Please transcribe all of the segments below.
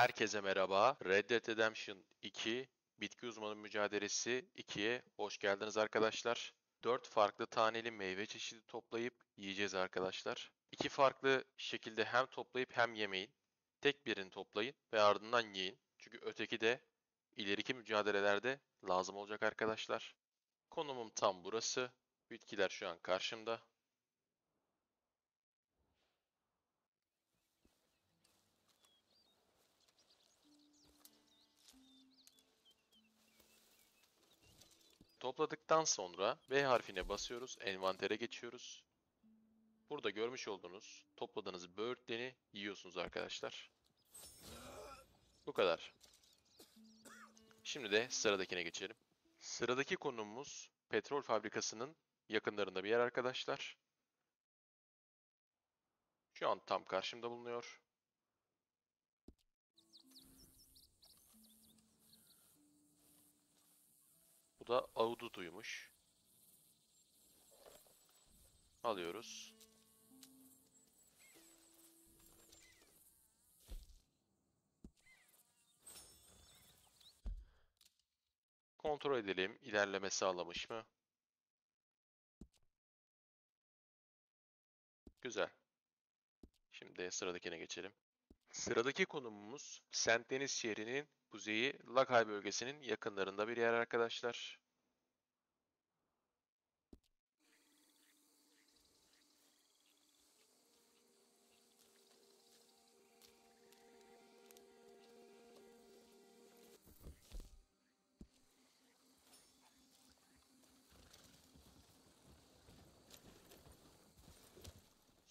Herkese merhaba. Red Dead Redemption 2, Bitki Uzmanı Mücadelesi 2'ye hoş geldiniz arkadaşlar. 4 farklı taneli meyve çeşidi toplayıp yiyeceğiz arkadaşlar. 2 farklı şekilde hem toplayıp hem yemeyin. Tek birini toplayın ve ardından yiyin. Çünkü öteki de ileriki mücadelelerde lazım olacak arkadaşlar. Konumum tam burası. Bitkiler şu an karşımda. Topladıktan sonra V harfine basıyoruz, envantere geçiyoruz. Burada görmüş olduğunuz, topladığınız böğürtleni yiyorsunuz arkadaşlar. Bu kadar. Şimdi de sıradakine geçelim. Sıradaki konumuz petrol fabrikasının yakınlarında bir yer arkadaşlar. Şu an tam karşımda bulunuyor. Da Ahududu'ymuş. Alıyoruz. Kontrol edelim. İlerleme sağlamış mı? Güzel. Şimdi sıradakine geçelim. Sıradaki konumumuz Saint Denis şehrinin kuzeyi Lakay bölgesinin yakınlarında bir yer arkadaşlar.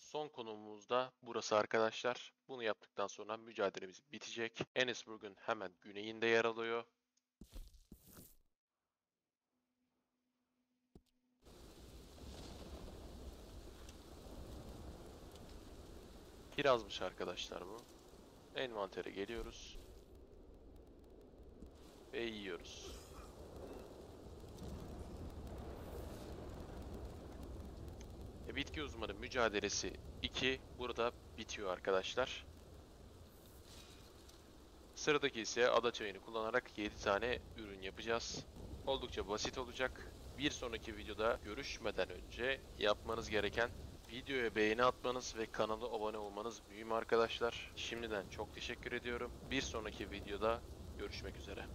Son konumumuz da burası arkadaşlar. Bunu yaptıktan sonra mücadelemiz bitecek. Enesburg'un hemen güneyinde yer alıyor. Kirazmış arkadaşlar bu. Envantere geliyoruz. Ve yiyoruz. Bitki Uzmanı Mücadelesi 2 burada bitiyor arkadaşlar. Sıradaki ise ada çayını kullanarak 7 tane ürün yapacağız. Oldukça basit olacak. Bir sonraki videoda görüşmeden önce yapmanız gereken videoya beğeni atmanız ve kanala abone olmanız mühim arkadaşlar. Şimdiden çok teşekkür ediyorum. Bir sonraki videoda görüşmek üzere.